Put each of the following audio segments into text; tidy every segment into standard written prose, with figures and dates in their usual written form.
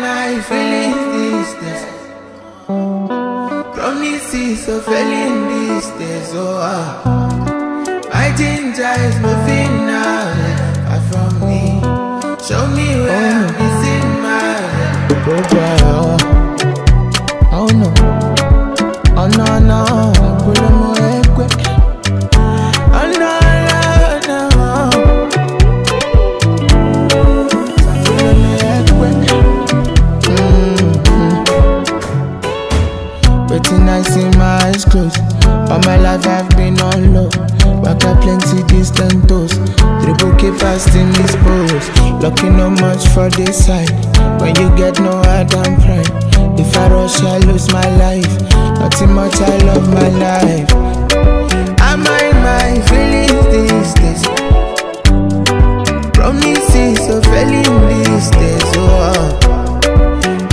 mai feeling these days. Promises are failing these days. Oh, my ginger is moving now, far from me. Show me where I'm missing my oh no, oh no no. Close. All my life I've been on low. Back up plenty distant toes. Triple K fast in this pose. Lucky no much for this side. When you get no Adam prime. If I rush I lose my life. Nothing much I love my life. I mind my feelings these days. Promises of failing these days. Oh,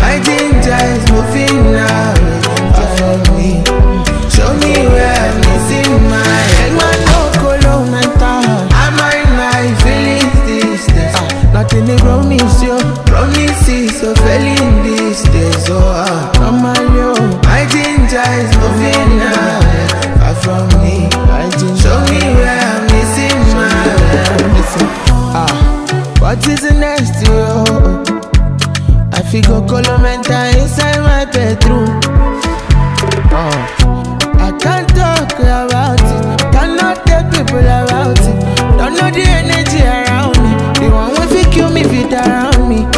my danger is moving now. Promises of failing these days. Oh, my ginger is moving now, far from me. Show me where I'm missing my what is the next to you? I figure Colomenta inside my bedroom. I can't talk about it, cannot tell people about it. Don't know the energy around me. They want to kill me if it around me.